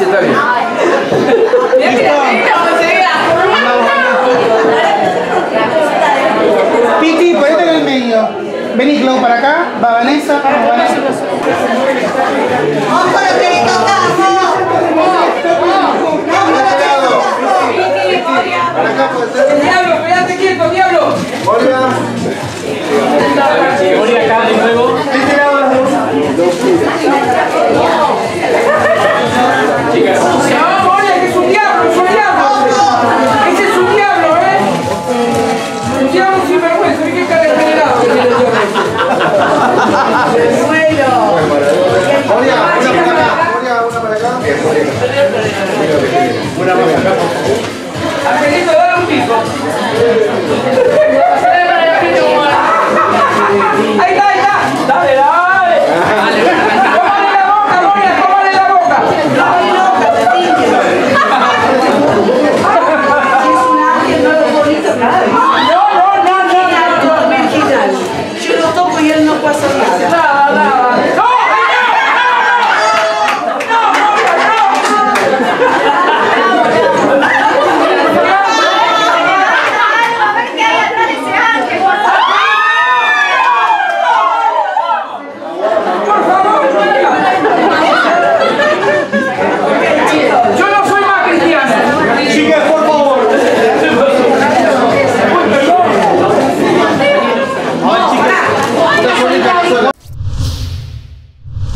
sí, está bien. Piti, ponete en el medio. Vení, Clau, para acá. Va Vanessa. ¡Diablo, quédate quieto, diablo! ¡Hola! Voy acá de nuevo. Chicas, ¡no, Moria, que es un diablo, es un diablo! ¡Ese es un diablo, eh! ¡Un diablo sin vergüenza! ¡Qué cara de generado! ¡El suelo! ¡Moria, una para acá! ¡Moria, una para acá! ¡Una para acá! Angelito, dale un pico. Ahí está, ahí está. Dale, dale. Póngale la boca, Moria, póngale la boca. Dale, loca, te si es un ángel, no lo bonito, nada. No, no, no, no. Yo lo toco y él no pasa nada.